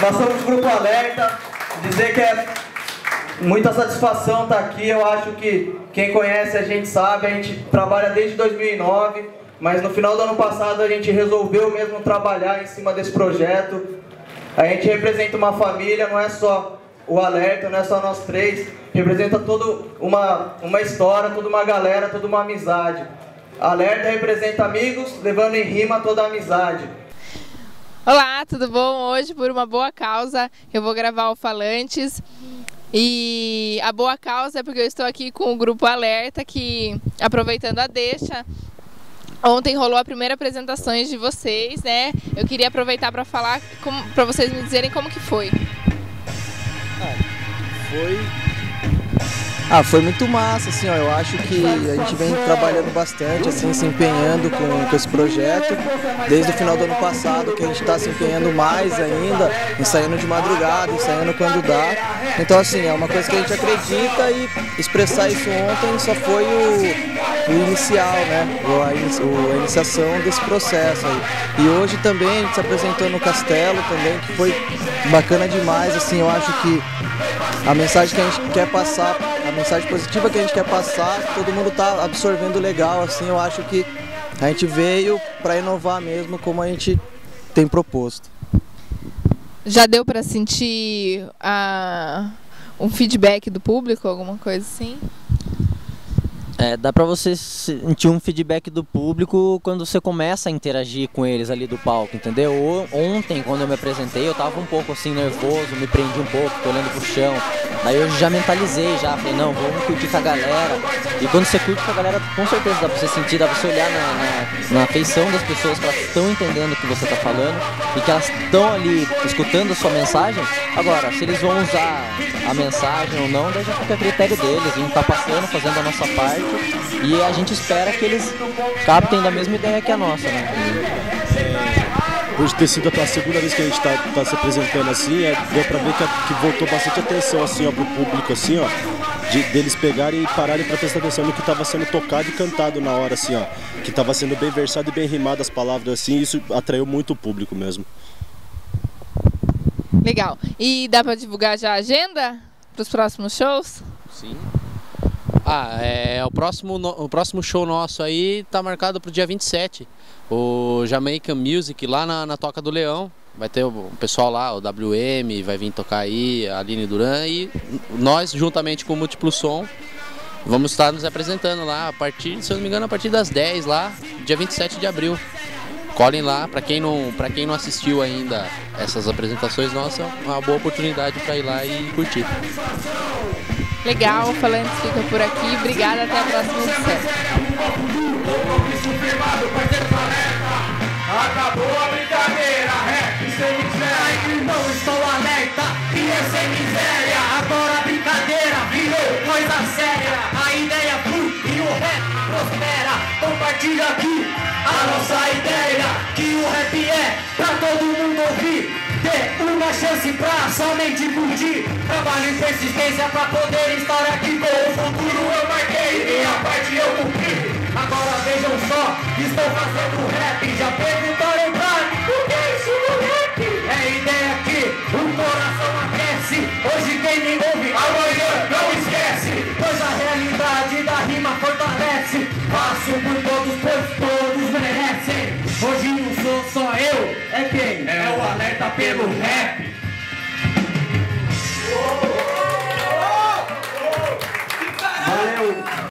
Nós somos Grupo Alerta. Dizer que é muita satisfação estar aqui. Eu acho que quem conhece a gente sabe, a gente trabalha desde 2009, mas no final do ano passado a gente resolveu mesmo trabalhar em cima desse projeto. A gente representa uma família, não é só o Alerta, não é só nós três, representa toda uma história, toda uma galera, toda uma amizade. Alerta representa amigos, levando em rima toda a amizade. Olá, tudo bom? Hoje, por uma boa causa, eu vou gravar o Falantes. E a boa causa é porque eu estou aqui com o Grupo Alerta, que, aproveitando a deixa, ontem rolou a primeira apresentação de vocês, né? Eu queria aproveitar para falar, para vocês me dizerem como que foi. Foi muito massa, assim, ó. Eu acho que a gente vem trabalhando bastante, assim, se empenhando com esse projeto. Desde o final do ano passado que a gente está se empenhando mais ainda, ensaiando de madrugada, ensaiando quando dá. Então, assim, é uma coisa que a gente acredita, e expressar isso ontem só foi o inicial, né? A iniciação desse processo aí. E hoje também a gente se apresentou no Castelo também, que foi bacana demais, assim. Eu acho que a mensagem que a gente quer passar, a mensagem positiva que a gente quer passar, todo mundo está absorvendo legal, assim. Eu acho que a gente veio para inovar mesmo, como a gente tem proposto. Já deu para sentir um feedback do público, alguma coisa assim? É, dá para você sentir um feedback do público quando você começa a interagir com eles ali do palco, entendeu? Ontem, quando eu me apresentei, eu tava um pouco assim nervoso, me prendi um pouco, tô olhando pro chão. Daí eu já mentalizei, já falei, não, vamos curtir com a galera. E quando você curte com a galera, com certeza dá pra você sentir, dá pra você olhar na feição das pessoas, que elas estão entendendo o que você tá falando e que elas estão ali escutando a sua mensagem. Agora, se eles vão usar a mensagem ou não, daí já fica a critério deles. A gente tá passando, fazendo a nossa parte, e a gente espera que eles captem da mesma ideia que a nossa, né? Hoje ter sido a segunda vez que a gente tá se apresentando assim, deu pra ver que voltou bastante atenção, assim, ó, pro público, assim, ó, deles pegarem e pararem pra prestar atenção no que tava sendo tocado e cantado na hora, assim, ó, que tava sendo bem versado e bem rimado as palavras, assim. Isso atraiu muito o público mesmo. Legal. E dá pra divulgar já a agenda pros próximos shows? Sim. O próximo show nosso aí tá marcado pro dia 27, o Jamaican Music, lá na Toca do Leão. Vai ter o pessoal lá, o WM, vai vir tocar aí, a Aline Duran, e nós, juntamente com o Multiple Som, vamos estar nos apresentando lá, se eu não me engano, a partir das 10 lá, dia 27 de abril. Colhem lá, pra quem não assistiu ainda essas apresentações nossas, é uma boa oportunidade pra ir lá e curtir. Legal, Falantes fica por aqui. Obrigada, até a próxima chance pra somente curtir, trabalho e persistência pra poder estar aqui com o futuro. Eu marquei e minha parte eu cumpri. Agora vejam só, estou fazendo rap. Já perguntaram pra mim o que é isso do rap? É ideia que o coração aquece. Hoje quem me ouve, amanhã não esquece, pois a realidade da rima fortalece. Faço por todos, pois todos merecem. Hoje não sou só eu, é quem? É o Alerta pelo rap.